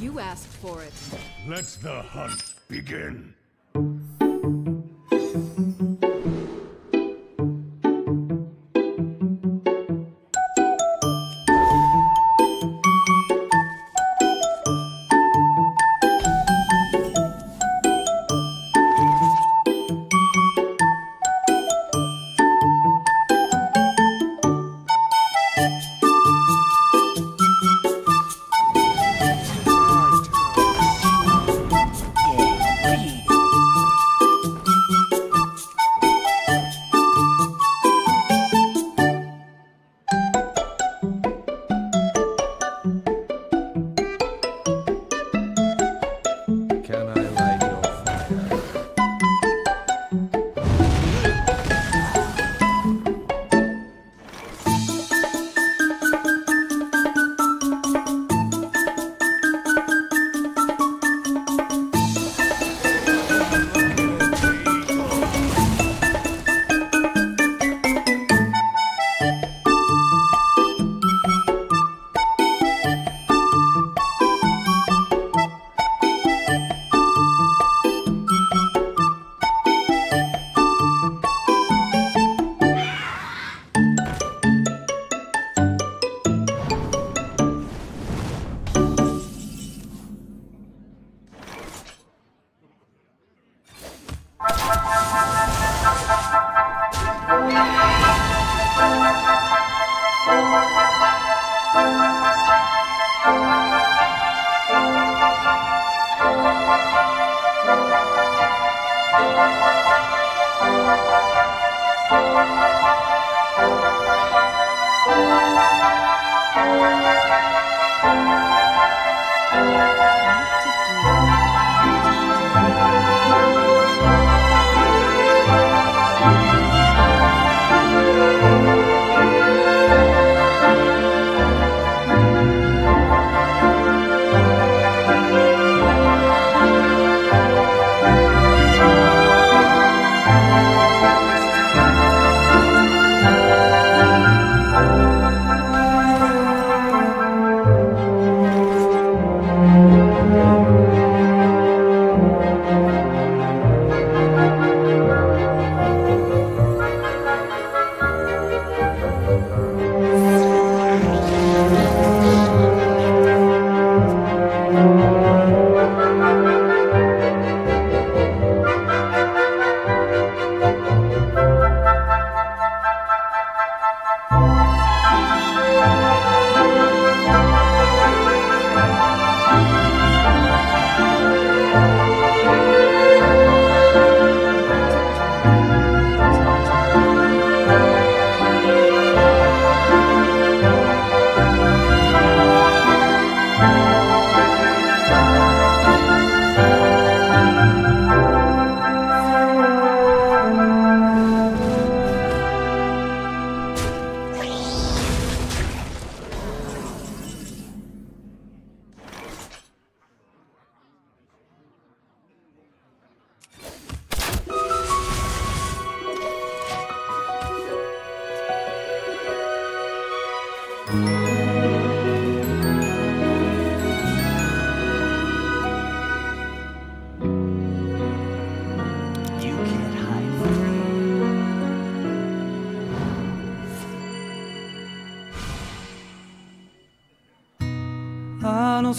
You asked for it. Let the hunt begin.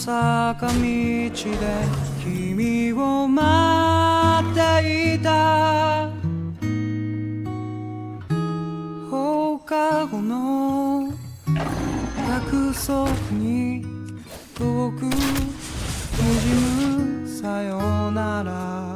坂道で君を待っていた放課後の約束に遠く滲むさよなら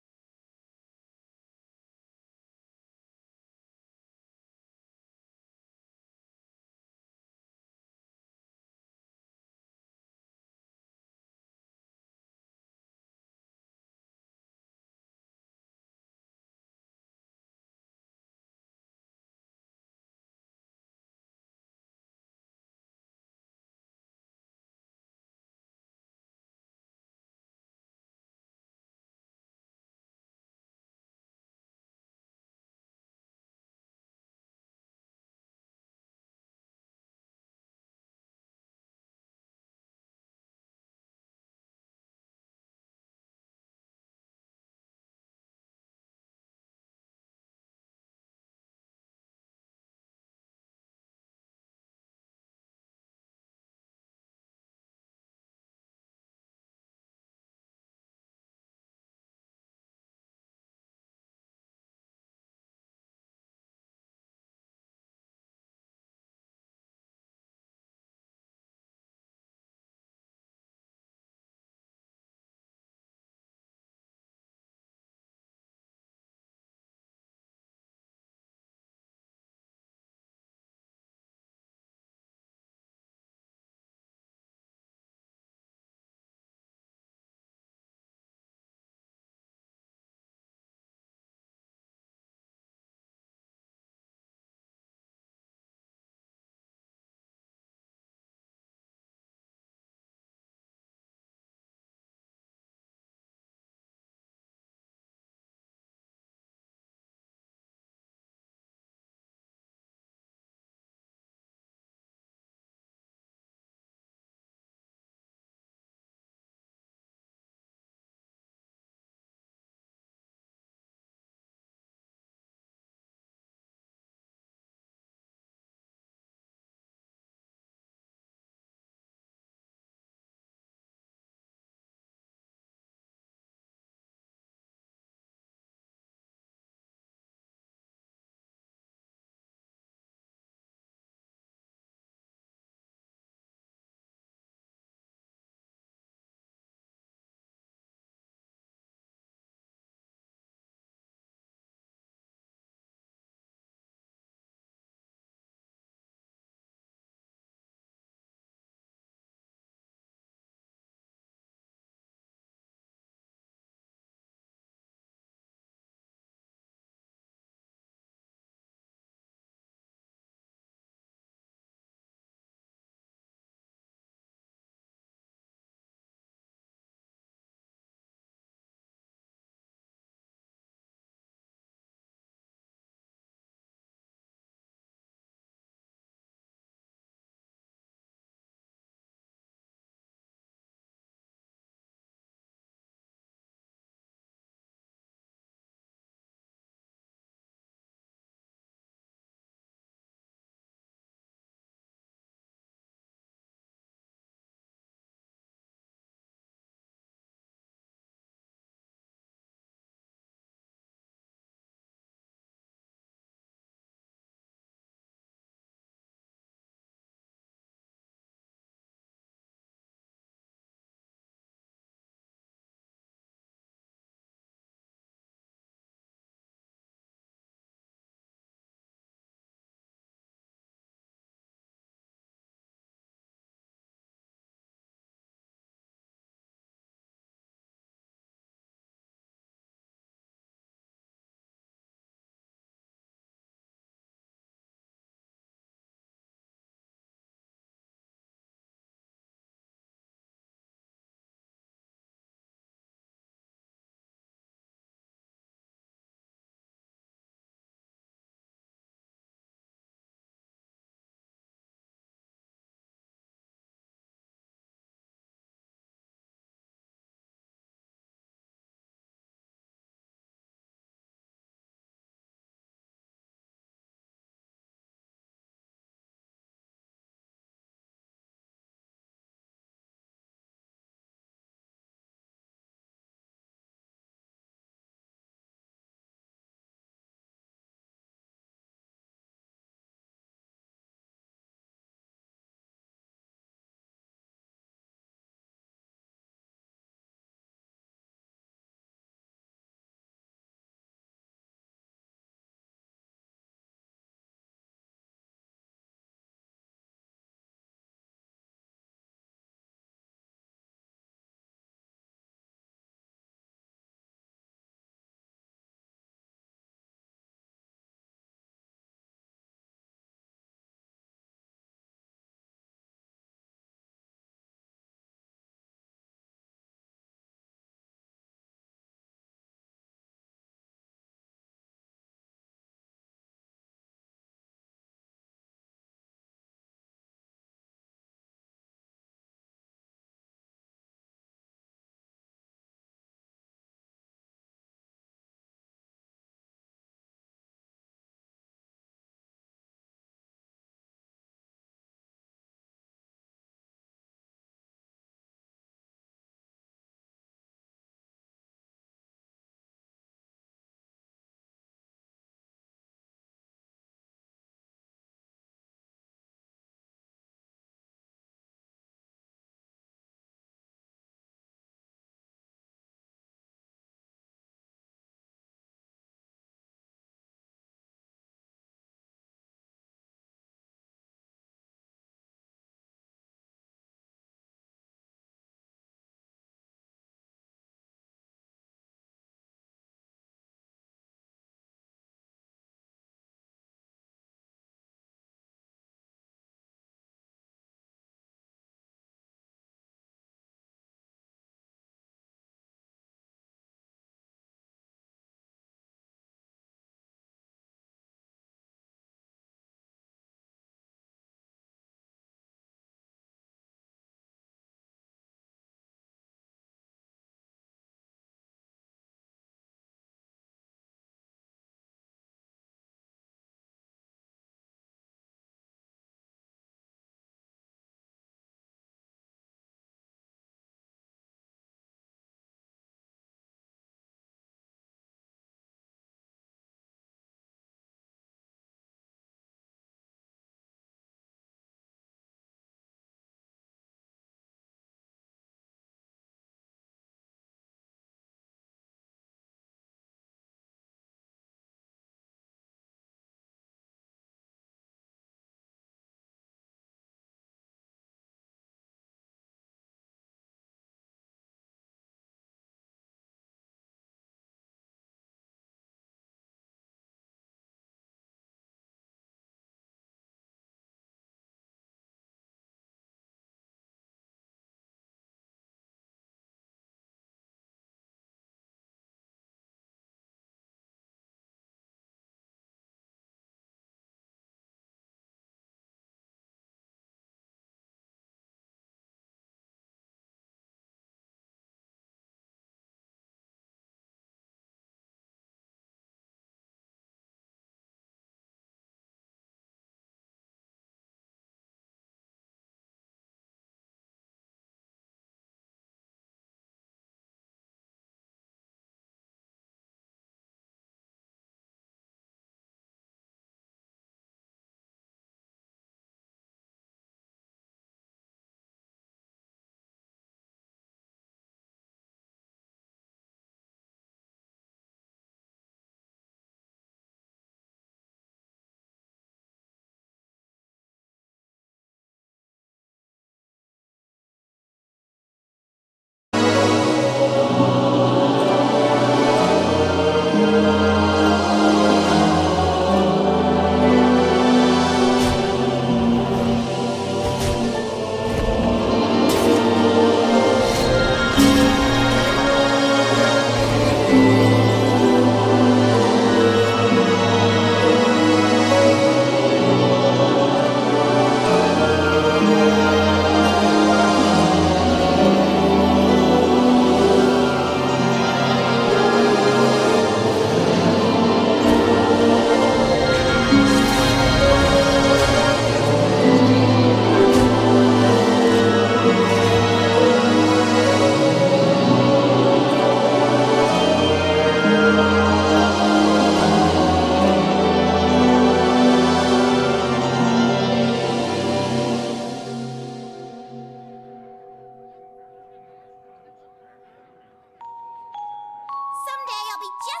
I'll be just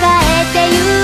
like you!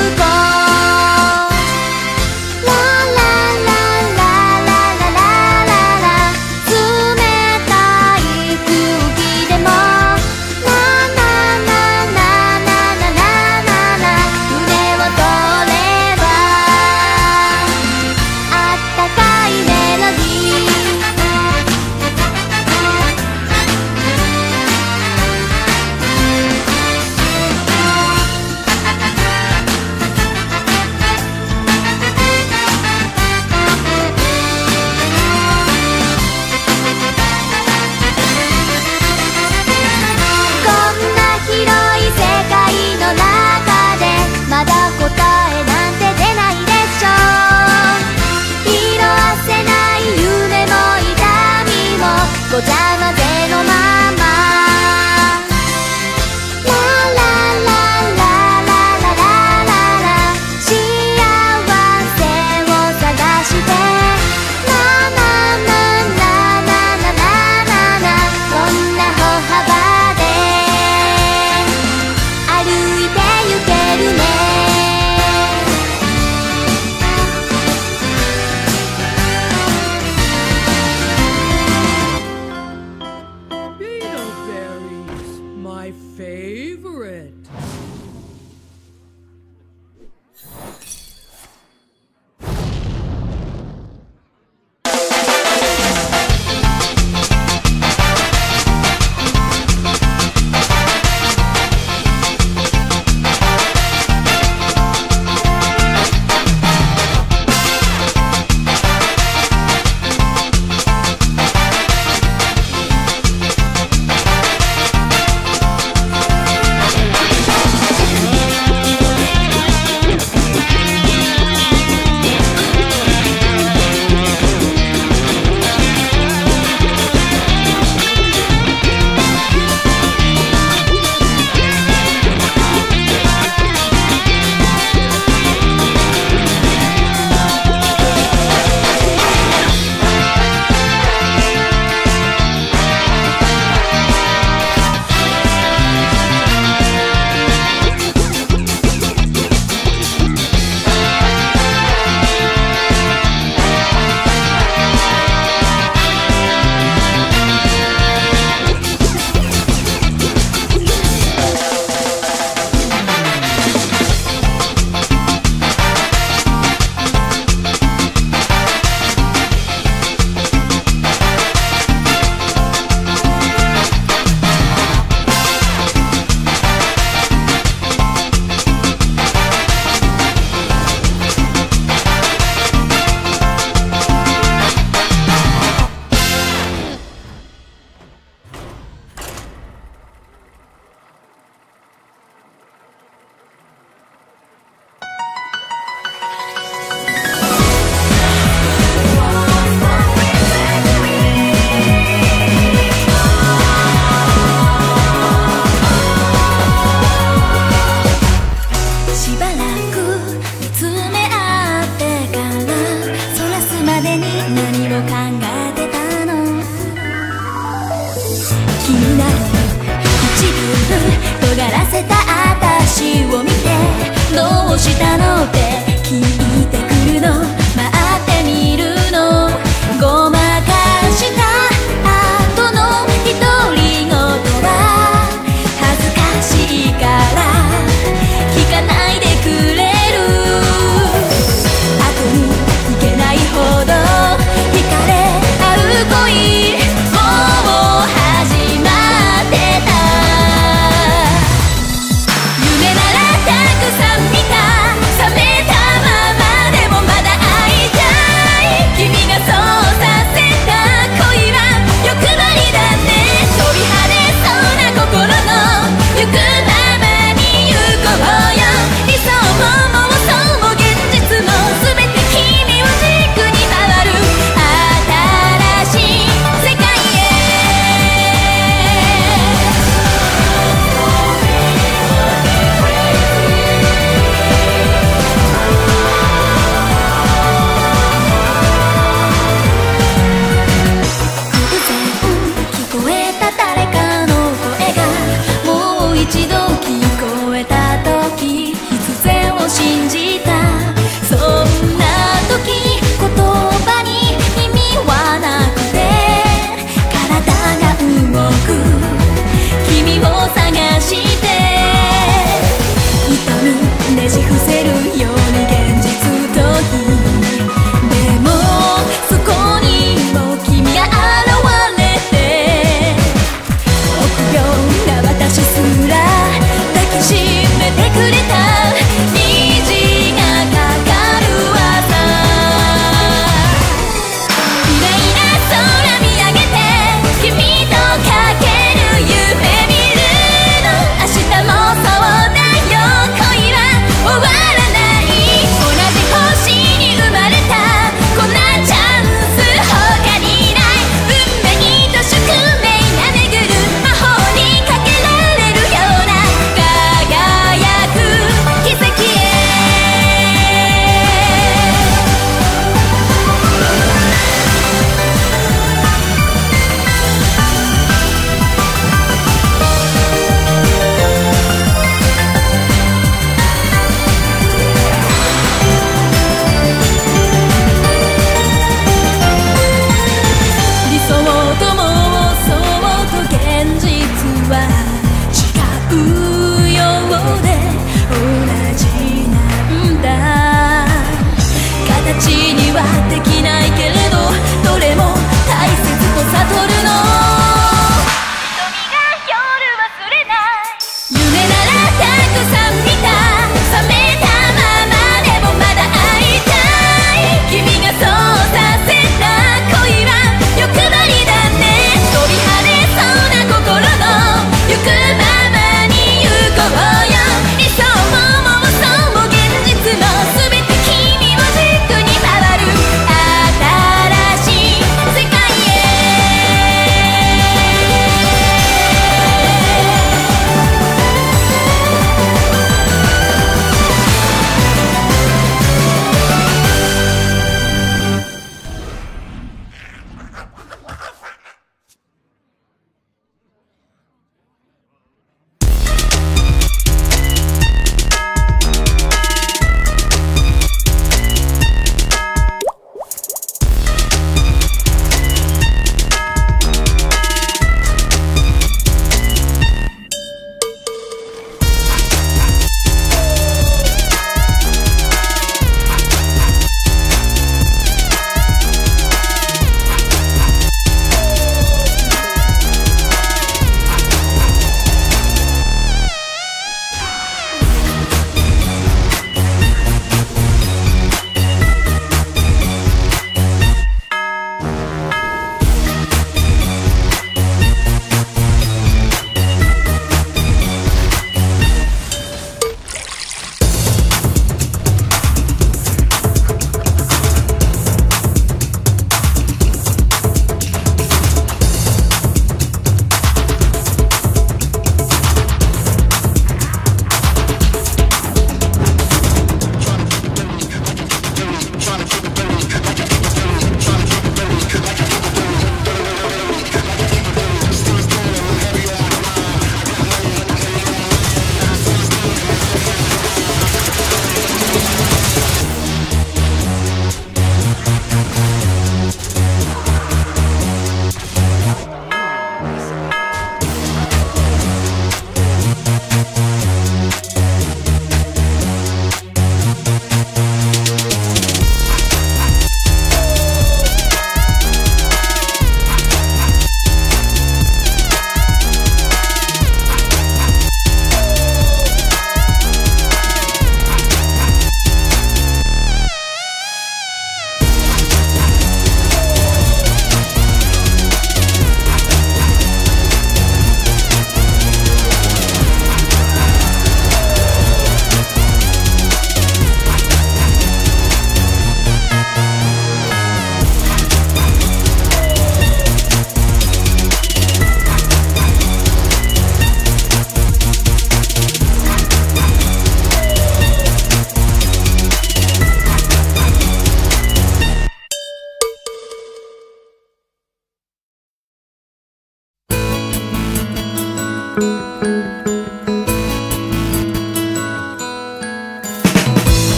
「夢ならたくさん見た冷めたまま」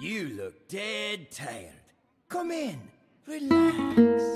You look dead tired. Come in, relax.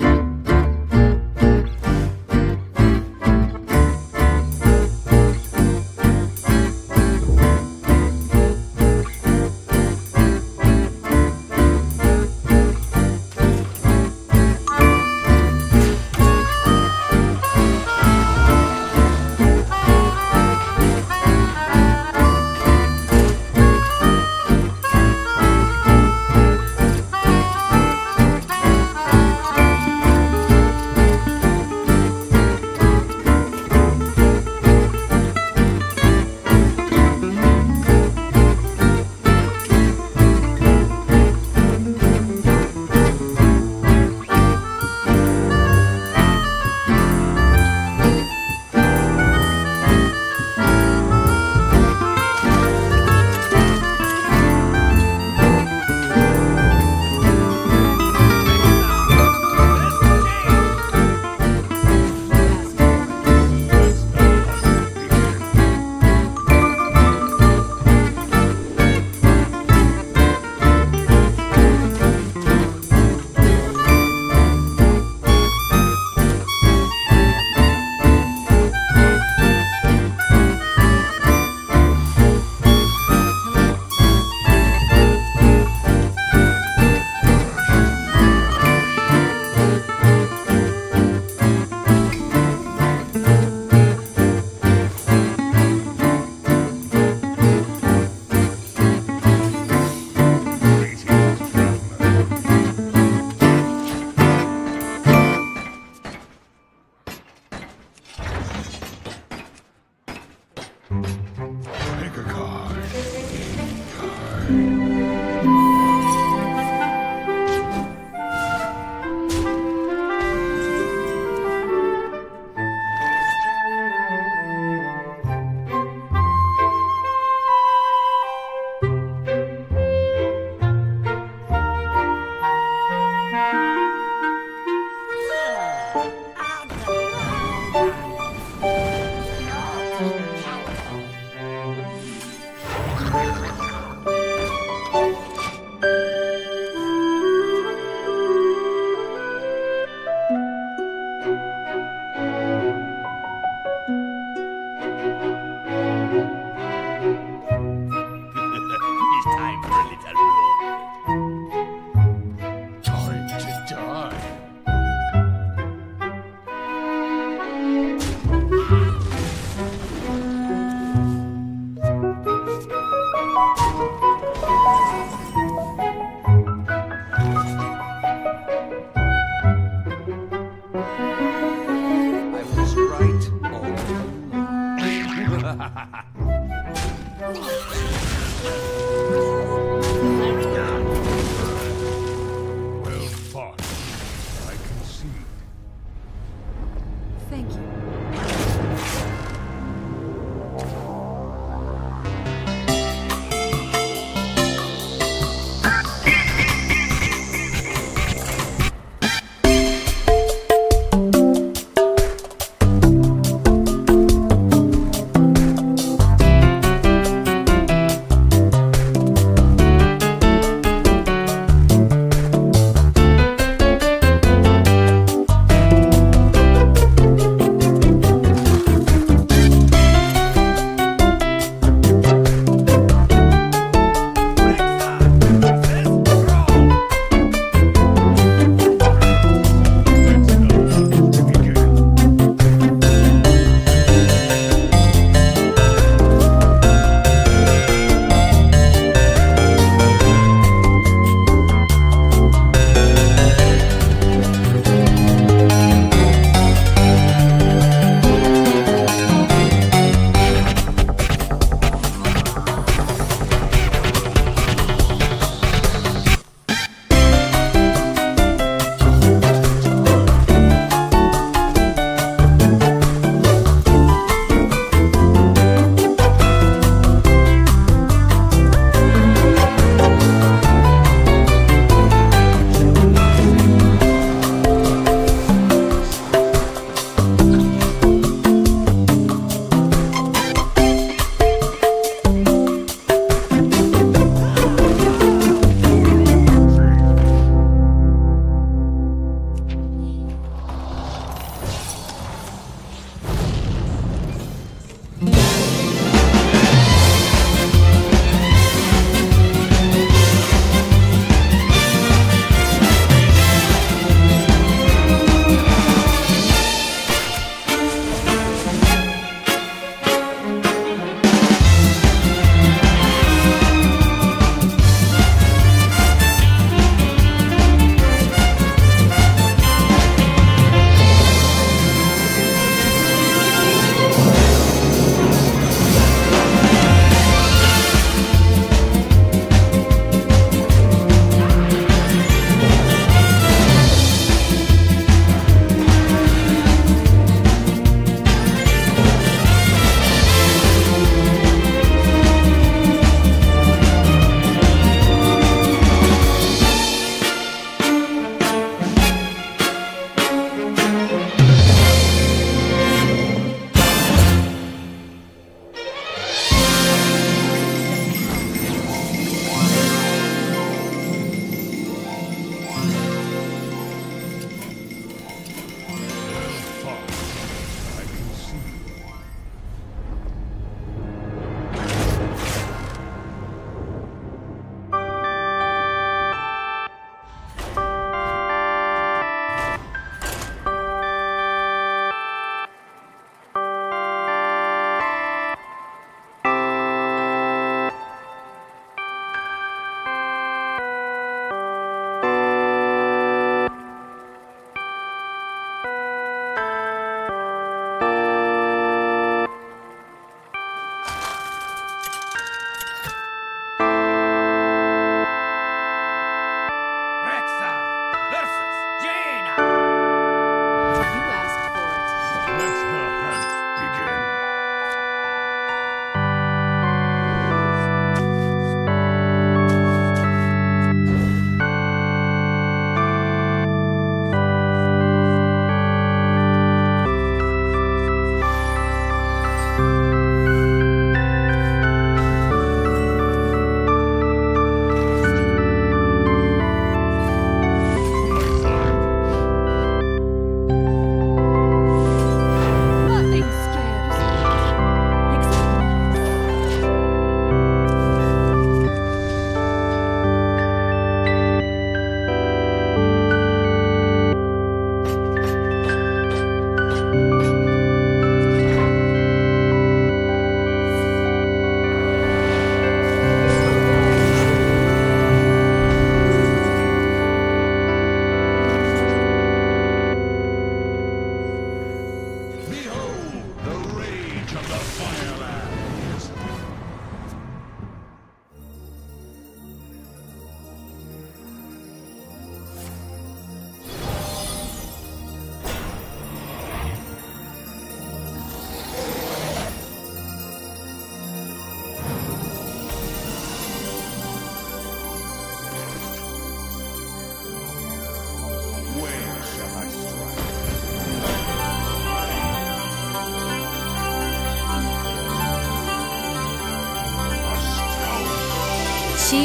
白く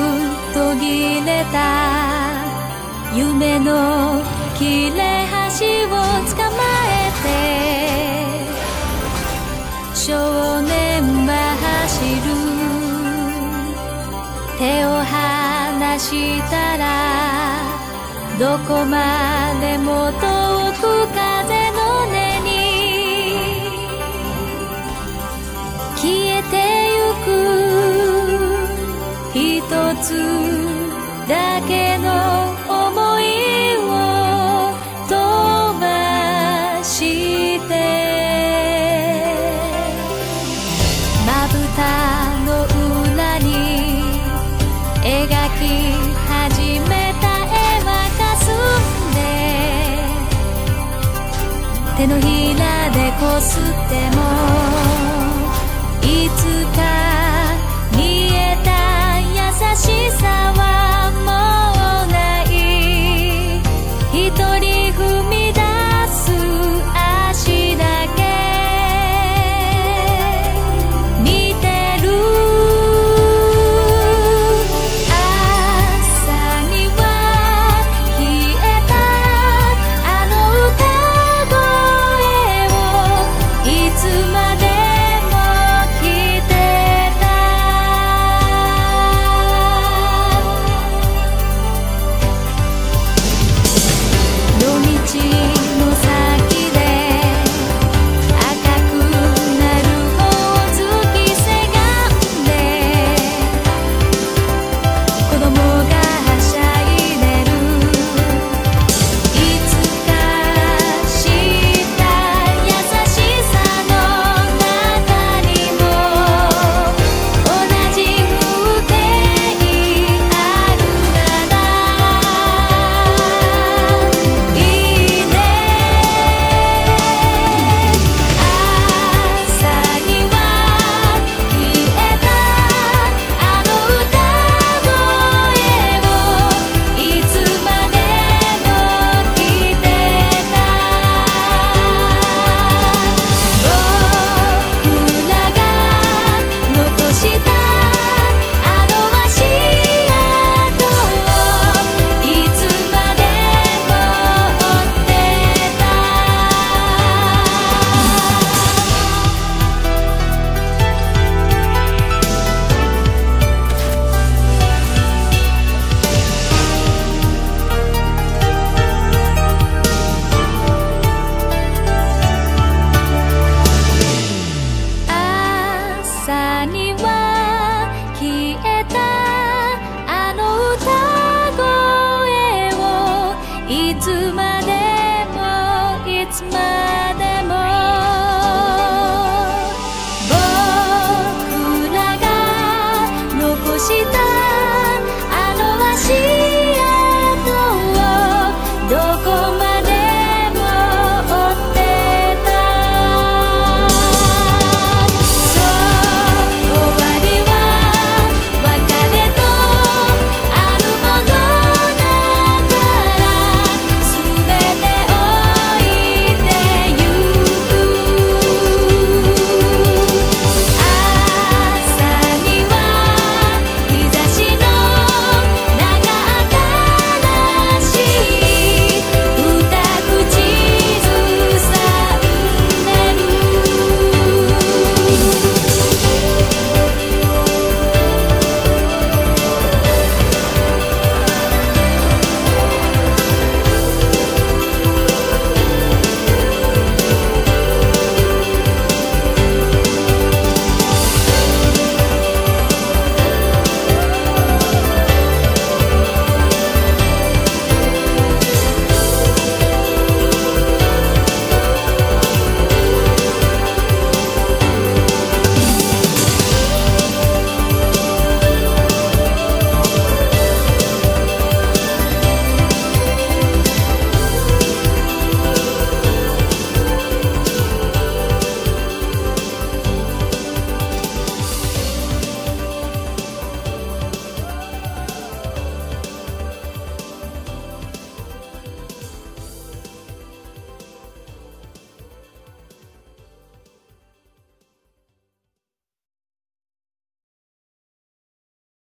途切れた夢の切れ端をつかまえて少年は走る手を離したらどこまでも遠く風の音に消えてゆく一つだけの想いを飛ばしてまぶたの裏に描き始めた手のひらでこすってもいつか見えた優しさはもうない一人踏み出す足だけ見てる朝には消えたあの歌